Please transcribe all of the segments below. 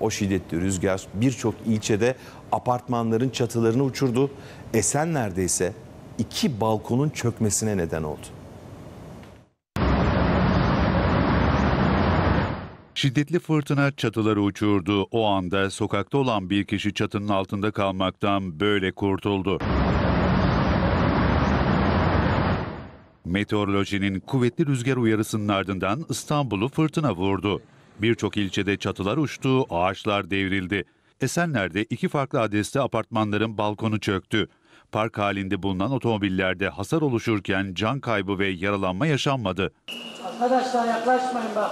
O şiddetli rüzgar birçok ilçede apartmanların çatılarını uçurdu. Esenler'de ise 2 balkonun çökmesine neden oldu. Şiddetli fırtına çatıları uçurdu. O anda sokakta olan bir kişi çatının altında kalmaktan böyle kurtuldu. Meteorolojinin kuvvetli rüzgar uyarısının ardından İstanbul'u fırtına vurdu. Birçok ilçede çatılar uçtu, ağaçlar devrildi. Esenler'de 2 farklı adreste apartmanların balkonu çöktü. Park halinde bulunan otomobillerde hasar oluşurken can kaybı ve yaralanma yaşanmadı. Arkadaşlar yaklaşmayın bak.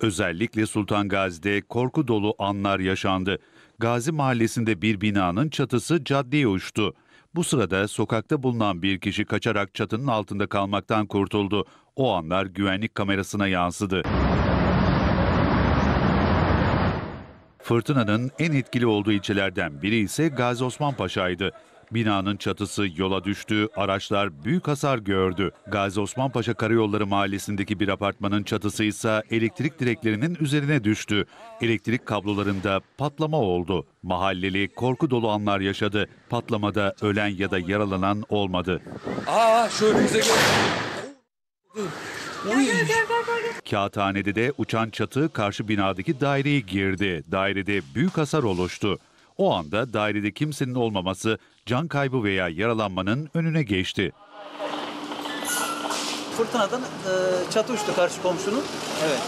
Özellikle Sultangazi'de korku dolu anlar yaşandı. Gazi Mahallesi'nde bir binanın çatısı caddeye uçtu. Bu sırada sokakta bulunan bir kişi kaçarak çatının altında kalmaktan kurtuldu. O anlar güvenlik kamerasına yansıdı. Fırtınanın en etkili olduğu ilçelerden biri ise Gaziosmanpaşa'ydı. Binanın çatısı yola düştü, araçlar büyük hasar gördü. Gaziosmanpaşa Karayolları Mahallesi'ndeki bir apartmanın çatısı ise elektrik direklerinin üzerine düştü. Elektrik kablolarında patlama oldu. Mahalleli korku dolu anlar yaşadı. Patlamada ölen ya da yaralanan olmadı. Şöyle bize gel. Kağıthane'de de uçan çatı karşı binadaki daireye girdi. Dairede büyük hasar oluştu. O anda dairede kimsenin olmaması can kaybı veya yaralanmanın önüne geçti. Fırtınadan çatı uçtu karşı komşunun. Evet.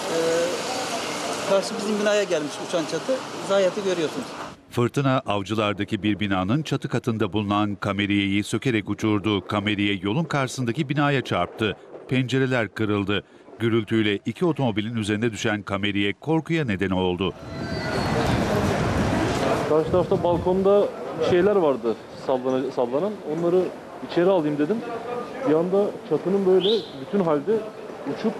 Karşı bizim binaya gelmiş uçan çatı. Zayiatı görüyorsunuz. Fırtına Avcılar'daki bir binanın çatı katında bulunan kameriyeyi sökerek uçurdu. Kameriye yolun karşısındaki binaya çarptı. Pencereler kırıldı. Gürültüyle 2 otomobilin üzerinde düşen kameriye korkuya neden oldu. Karşı tarafta balkonda şeyler vardı sallanan. Onları içeri alayım dedim. Bir anda çatının böyle bütün halde uçup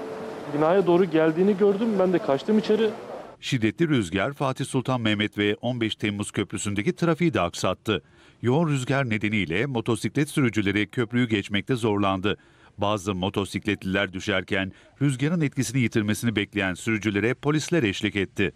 binaya doğru geldiğini gördüm. Ben de kaçtım içeri. Şiddetli rüzgar Fatih Sultan Mehmet ve 15 Temmuz Köprüsü'ndeki trafiği de aksattı. Yoğun rüzgar nedeniyle motosiklet sürücüleri köprüyü geçmekte zorlandı. Bazı motosikletliler düşerken rüzgarın etkisini yitirmesini bekleyen sürücülere polisler eşlik etti.